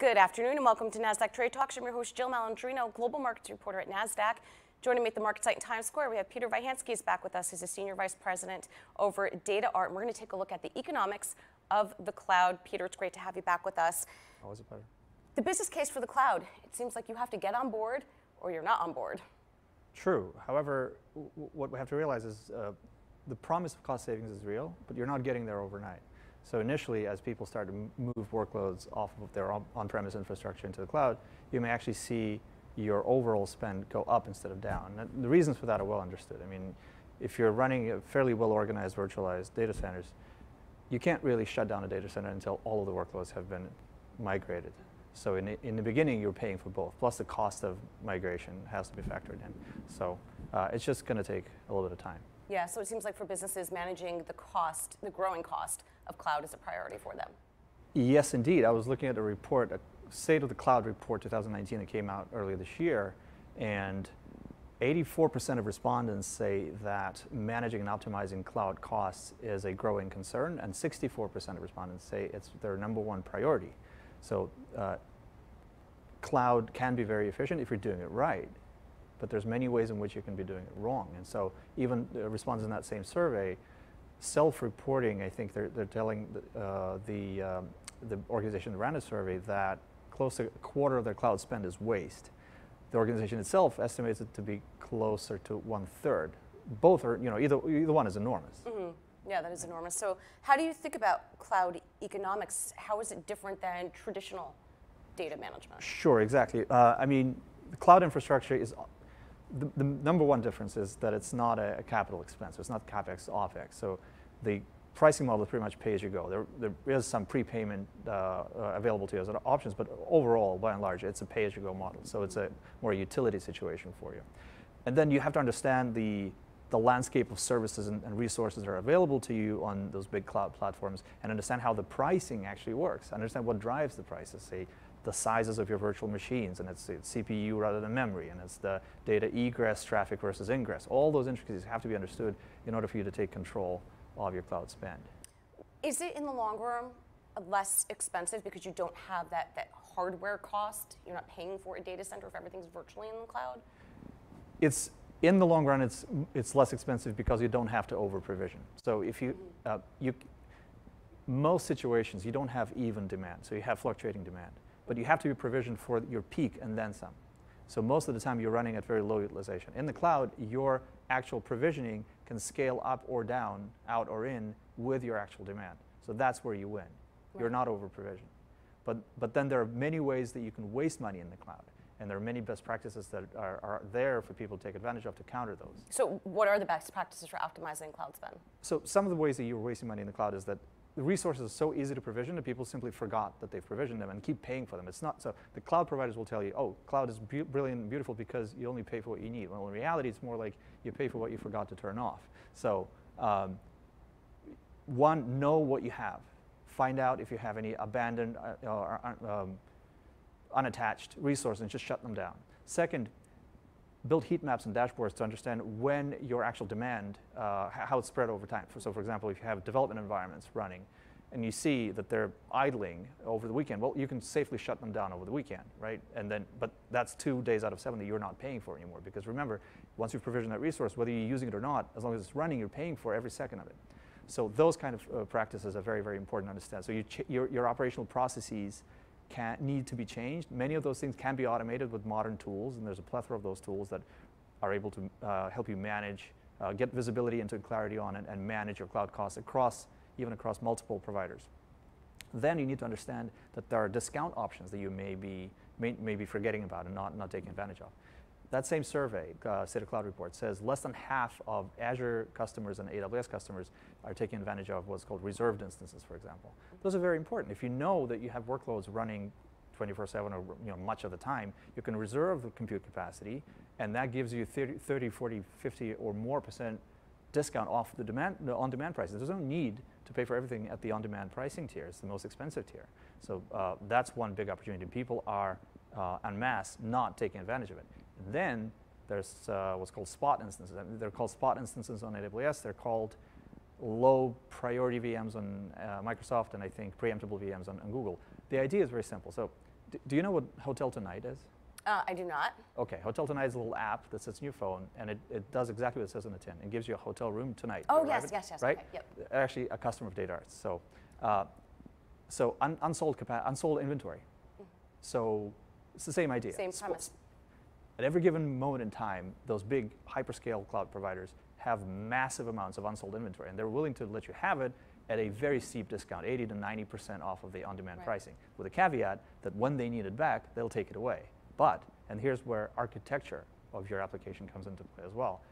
Good afternoon and welcome to NASDAQ Trade Talks. I'm your host, Jill Malandrino, Global Markets Reporter at NASDAQ. Joining me at the market site in Times Square, we have Peter Vaihansky is back with us. He's a Senior Vice President over at DataArt. And we're going to take a look at the economics of the cloud. Peter, it's great to have you back with us. Always a pleasure. The business case for the cloud, it seems like you have to get on board or you're not on board. True. However, what we have to realize is the promise of cost savings is real, but you're not getting there overnight. So initially, as people start to move workloads off of their on-premise infrastructure into the cloud, you may actually see your overall spend go up instead of down. And the reasons for that are well understood. I mean, if you're running a fairly well-organized virtualized data centers, you can't really shut down a data center until all of the workloads have been migrated. So in the beginning, you're paying for both, plus the cost of migration has to be factored in. So it's just going to take a little bit of time. Yeah, so it seems like for businesses, managing the cost, the growing cost of cloud is a priority for them. Yes, indeed. I was looking at a report, a State of the Cloud report 2019 that came out earlier this year, and 84% of respondents say that managing and optimizing cloud costs is a growing concern, and 64% of respondents say it's their #1 priority. So cloud can be very efficient if you're doing it right, but there's many ways in which you can be doing it wrong. And so even the respondents in that same survey, self-reporting, I think they're telling the organization that ran a survey that close to 1/4 of their cloud spend is waste. The organization itself estimates it to be closer to 1/3. Both are, you know, either one is enormous. Mm-hmm. Yeah, that is enormous. So how do you think about cloud economics? How is it different than traditional data management? Sure, exactly. I mean, the cloud infrastructure is, the #1 difference is that it's not a capital expense. It's not CapEx, OpEx. So the pricing model is pretty much pay-as-you-go. There is some prepayment available to you as options, but overall, by and large, it's a pay-as-you-go model. So it's a more utility situation for you. And then you have to understand the landscape of services and resources that are available to you on those big cloud platforms and understand how the pricing actually works. Understand what drives the prices, say the sizes of your virtual machines, and it's CPU rather than memory, and it's the data egress traffic versus ingress. All those intricacies have to be understood in order for you to take control of your cloud spend. Is it in the long run less expensive because you don't have that hardware cost? You're not paying for a data center if everything's virtually in the cloud? It's in the long run, it's less expensive because you don't have to over-provision. So if you, most situations, you don't have even demand, so you have fluctuating demand. But you have to be provisioned for your peak and then some. So most of the time, you're running at very low utilization. In the cloud, your actual provisioning can scale up or down, out or in, with your actual demand. So that's where you win. Right. You're not over-provisioned. But then there are many ways that you can waste money in the cloud. And there are many best practices that are there for people to take advantage of to counter those. So what are the best practices for optimizing cloud spend? So some of the ways that you're wasting money in the cloud is that the resources are so easy to provision that people simply forgot that they've provisioned them and keep paying for them. It's not so the cloud providers will tell you, oh, cloud is brilliant and beautiful because you only pay for what you need. Well, in reality, it's more like you pay for what you forgot to turn off. So one, know what you have. Find out if you have any abandoned or unattached resources and just shut them down. Second, build heat maps and dashboards to understand when your actual demand, how it's spread over time. So for example, if you have development environments running and you see that they're idling over the weekend, well, you can safely shut them down over the weekend, right? And then, but that's 2 days out of 7 that you're not paying for anymore, because remember, once you've provisioned that resource, whether you're using it or not, as long as it's running, you're paying for every second of it. So those kind of practices are very, very important to understand. So your operational processes need to be changed. Many of those things can be automated with modern tools, and there's a plethora of those tools that are able to help you manage, get visibility into clarity on it, and manage your cloud costs even across multiple providers. Then you need to understand that there are discount options that you may be forgetting about and not taking advantage of. That same survey, State of Cloud report, says less than half of Azure customers and AWS customers are taking advantage of what's called reserved instances, for example. Those are very important. If you know that you have workloads running 24/7 or much of the time, you can reserve the compute capacity, and that gives you 30, 40, 50 or more % discount off the on-demand prices. There's no need to pay for everything at the on-demand pricing tier. It's the most expensive tier. So that's one big opportunity. People are, en masse, not taking advantage of it. Then there's what's called spot instances. I mean, they're called spot instances on AWS. They're called low priority VMs on Microsoft, and I think preemptible VMs on Google. The idea is very simple. So Do you know what Hotel Tonight is? I do not. Okay, Hotel Tonight is a little app that sits in your phone, and it does exactly what it says on the tin. It gives you a hotel room tonight. Oh, yes. Right? Okay, yep. Actually, a customer of DataArt. So, unsold inventory. Mm-hmm. So it's the same idea. Same premise. At every given moment in time, those big hyperscale cloud providers have massive amounts of unsold inventory, and they're willing to let you have it at a very steep discount, 80 to 90% off of the on-demand pricing, with a caveat that when they need it back, they'll take it away. But, and here's where architecture of your application comes into play as well,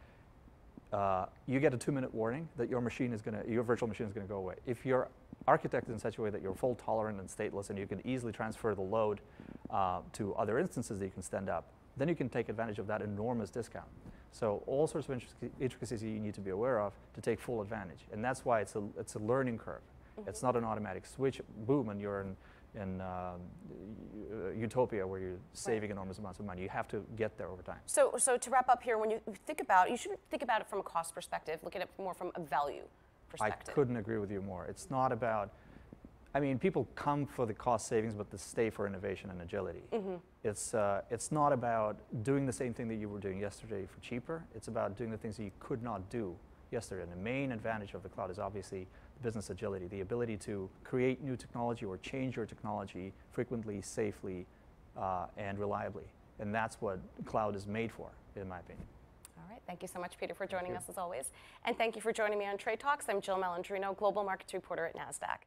you get a 2-minute warning that your machine is gonna, your virtual machine is gonna go away. If you're architected in such a way that you're fault tolerant and stateless and you can easily transfer the load to other instances that you can stand up, then you can take advantage of that enormous discount. So all sorts of intricacies you need to be aware of to take full advantage. And that's why it's a learning curve. Mm-hmm. It's not an automatic switch, boom, and you're in utopia where you're saving enormous amounts of money. You have to get there over time. So to wrap up here, when you think about, you shouldn't think about it from a cost perspective, look at it more from a value perspective. I couldn't agree with you more. It's not about, I mean, people come for the cost savings, but they stay for innovation and agility. Mm-hmm. It's not about doing the same thing that you were doing yesterday for cheaper. It's about doing the things that you could not do yesterday. And the main advantage of the cloud is obviously business agility, the ability to create new technology or change your technology frequently, safely, and reliably. And that's what cloud is made for, in my opinion. All right, thank you so much, Peter, for joining us as always. And thank you for joining me on Trade Talks. I'm Jill Malandrino, Global Markets Reporter at NASDAQ.